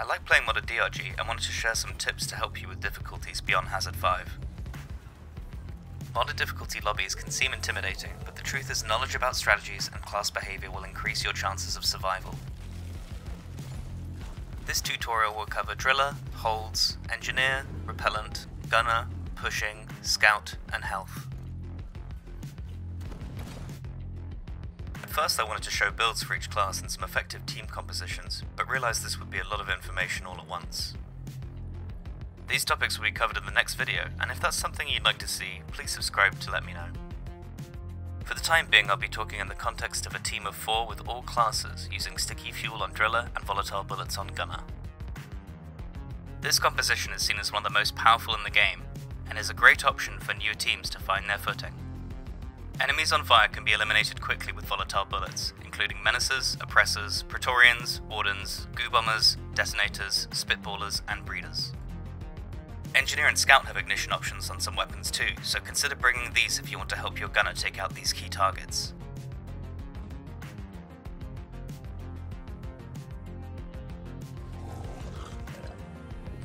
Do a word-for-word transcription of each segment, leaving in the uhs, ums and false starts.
I like playing modded D R G and wanted to share some tips to help you with difficulties beyond Hazard five. Modded difficulty lobbies can seem intimidating, but the truth is knowledge about strategies and class behaviour will increase your chances of survival. This tutorial will cover Driller, Holds, Engineer, Repellent, Gunner, Pushing, Scout, and Health. At first I wanted to show builds for each class and some effective team compositions, but realised this would be a lot of information all at once. These topics will be covered in the next video, and if that's something you'd like to see, please subscribe to let me know. For the time being I'll be talking in the context of a team of four with all classes, using Sticky Fuel on Driller and Volatile Bullets on Gunner. This composition is seen as one of the most powerful in the game, and is a great option for new teams to find their footing. Enemies on fire can be eliminated quickly with volatile bullets, including Menaces, Oppressors, Praetorians, Wardens, Goo Bombers, Detonators, Spitballers, and Breeders. Engineer and Scout have ignition options on some weapons too, so consider bringing these if you want to help your gunner take out these key targets.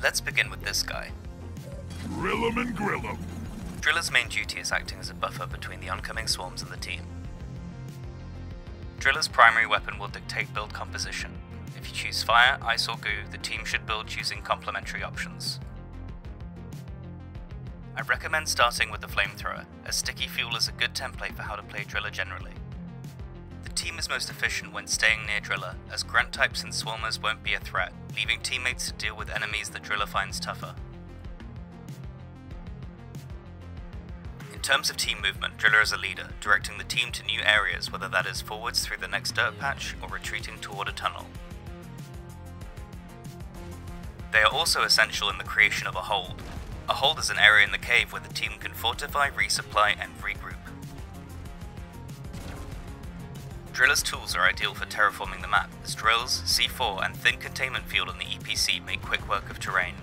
Let's begin with this guy. Drill 'em and grill 'em. Driller's main duty is acting as a buffer between the oncoming swarms and the team. Driller's primary weapon will dictate build composition. If you choose fire, ice or goo, the team should build using complementary options. I recommend starting with the flamethrower, as sticky fuel is a good template for how to play Driller generally. The team is most efficient when staying near Driller, as grunt types and swarmers won't be a threat, leaving teammates to deal with enemies that Driller finds tougher. In terms of team movement, Driller is a leader, directing the team to new areas, whether that is forwards through the next dirt patch or retreating toward a tunnel. They are also essential in the creation of a hold. A hold is an area in the cave where the team can fortify, resupply, and regroup. Driller's tools are ideal for terraforming the map, as drills, C four, and thin containment field on the E P C make quick work of terrain.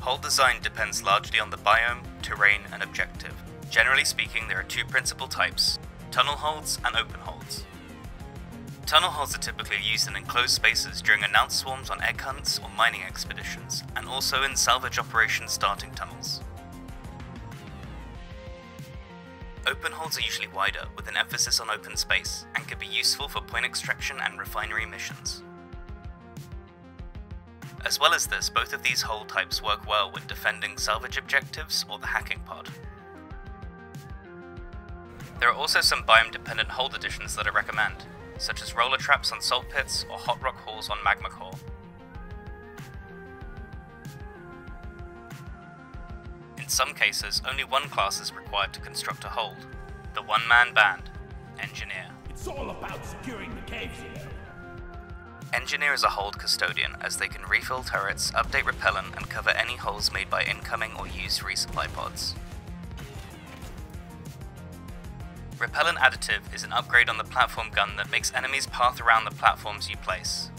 Hold design depends largely on the biome, terrain, and objective. Generally speaking, there are two principal types, tunnel holds and open holds. Tunnel holds are typically used in enclosed spaces during announced swarms on egg hunts or mining expeditions, and also in salvage operations starting tunnels. Open holds are usually wider, with an emphasis on open space, and can be useful for point extraction and refinery missions. As well as this, both of these hold types work well when defending salvage objectives or the hacking pod. There are also some biome-dependent hold additions that I recommend, such as roller traps on salt pits or hot rock halls on Magma Core. In some cases, only one class is required to construct a hold, the one-man band, Engineer. It's all about securing the caves, you know. Engineer is a hold custodian, as they can refill turrets, update repellent, and cover any holes made by incoming or used resupply pods. Repellent Additive is an upgrade on the platform gun that makes enemies path around the platforms you place.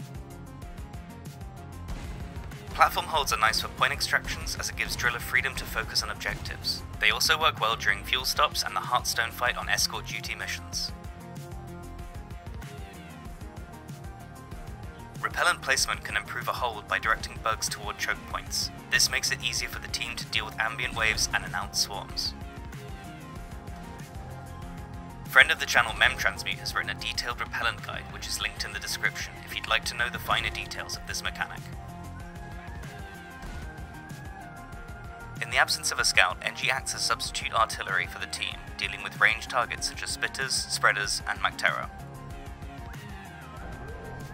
Platform holds are nice for point extractions, as it gives Driller freedom to focus on objectives. They also work well during fuel stops and the Heartstone fight on escort duty missions. Repellent placement can improve a hold by directing bugs toward choke points. This makes it easier for the team to deal with ambient waves and announced swarms. Friend of the channel Memtransmute has written a detailed repellent guide, which is linked in the description if you'd like to know the finer details of this mechanic. In the absence of a scout, N G acts as substitute artillery for the team, dealing with ranged targets such as spitters, spreaders, and Mactera.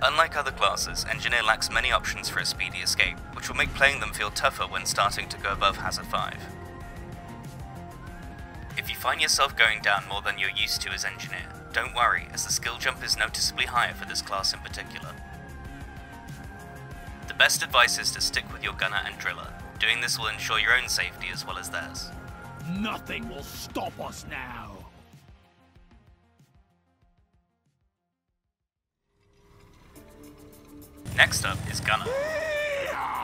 Unlike other classes, Engineer lacks many options for a speedy escape, which will make playing them feel tougher when starting to go above Hazard five. If you find yourself going down more than you're used to as Engineer, don't worry, as the skill jump is noticeably higher for this class in particular. The best advice is to stick with your Gunner and Driller. Doing this will ensure your own safety as well as theirs. Nothing will stop us now! Next up is Gunner.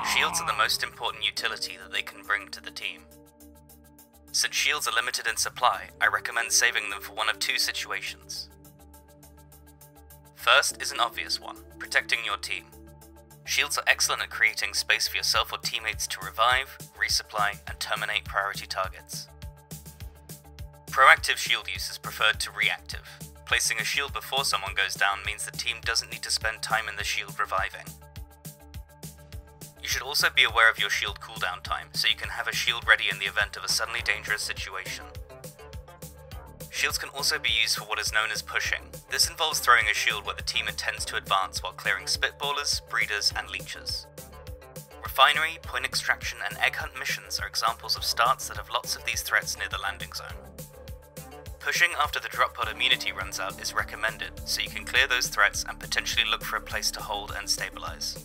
Shields are the most important utility that they can bring to the team. Since shields are limited in supply, I recommend saving them for one of two situations. First is an obvious one, protecting your team. Shields are excellent at creating space for yourself or teammates to revive, resupply, and terminate priority targets. Proactive shield use is preferred to reactive. Placing a shield before someone goes down means the team doesn't need to spend time in the shield reviving. You should also be aware of your shield cooldown time, so you can have a shield ready in the event of a suddenly dangerous situation. Shields can also be used for what is known as pushing. This involves throwing a shield where the team intends to advance while clearing Spitballers, Breeders, and Leechers. Refinery, Point Extraction, and Egg Hunt missions are examples of starts that have lots of these threats near the landing zone. Pushing after the drop pod immunity runs out is recommended, so you can clear those threats and potentially look for a place to hold and stabilize.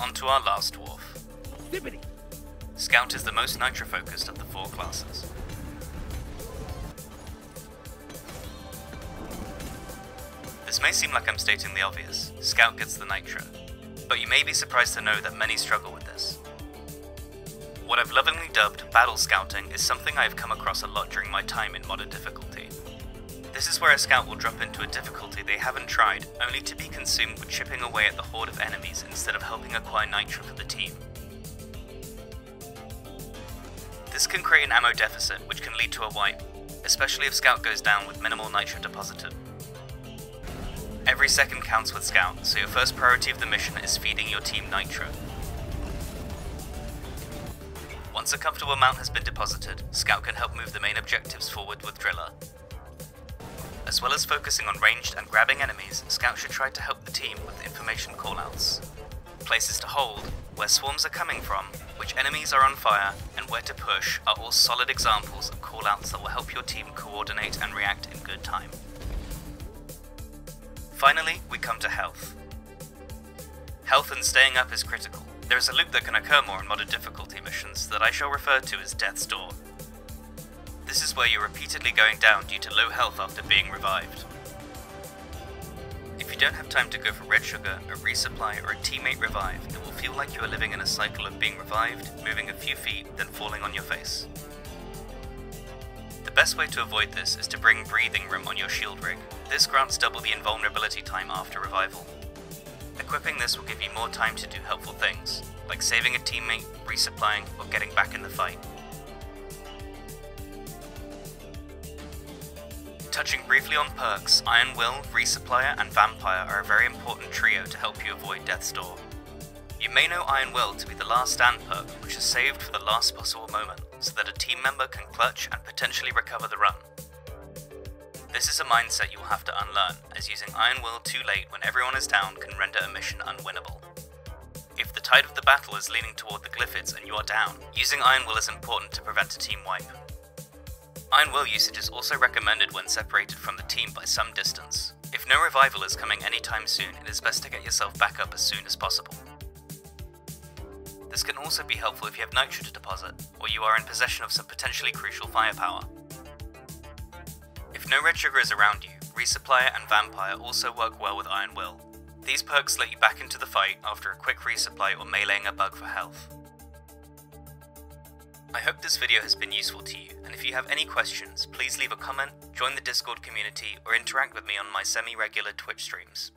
On to our last dwarf. Scout is the most Nitra focused of the four classes. This may seem like I'm stating the obvious, Scout gets the Nitra, but you may be surprised to know that many struggle with this. What I've lovingly dubbed battle scouting is something I have come across a lot during my time in modern difficulty. This is where a scout will drop into a difficulty they haven't tried, only to be consumed with chipping away at the horde of enemies instead of helping acquire Nitra for the team. This can create an ammo deficit, which can lead to a wipe, especially if Scout goes down with minimal Nitra deposited. Every second counts with Scout, so your first priority of the mission is feeding your team Nitra. Once a comfortable amount has been deposited, Scout can help move the main objectives forward with Driller. As well as focusing on ranged and grabbing enemies, Scout should try to help the team with information callouts. Places to hold, where swarms are coming from, which enemies are on fire, and where to push are all solid examples of callouts that will help your team coordinate and react in good time. Finally, we come to health. Health and staying up is critical. There is a loop that can occur more in modern difficulty missions that I shall refer to as Death's Door. This is where you're repeatedly going down due to low health after being revived. If you don't have time to go for Red Sugar, a resupply, or a teammate revive, it will feel like you are living in a cycle of being revived, moving a few feet, then falling on your face. The best way to avoid this is to bring breathing room on your shield rig. This grants double the invulnerability time after revival. Equipping this will give you more time to do helpful things, like saving a teammate, resupplying, or getting back in the fight. Touching briefly on perks, Iron Will, Resupplier, and Vampire are a very important trio to help you avoid Death's Door. You may know Iron Will to be the last stand perk, which is saved for the last possible moment, so that a team member can clutch and potentially recover the run. This is a mindset you will have to unlearn, as using Iron Will too late when everyone is down can render a mission unwinnable. If the tide of the battle is leaning toward the Glyphids and you are down, using Iron Will is important to prevent a team wipe. Iron Will usage is also recommended when separated from the team by some distance. If no revival is coming anytime soon, it is best to get yourself back up as soon as possible. This can also be helpful if you have Nitra to deposit, or you are in possession of some potentially crucial firepower. If no Red Sugar is around you, Resupplier and Vampire also work well with Iron Will. These perks let you back into the fight after a quick resupply or meleeing a bug for health. I hope this video has been useful to you, and if you have any questions, please leave a comment, join the Discord community, or interact with me on my semi-regular Twitch streams.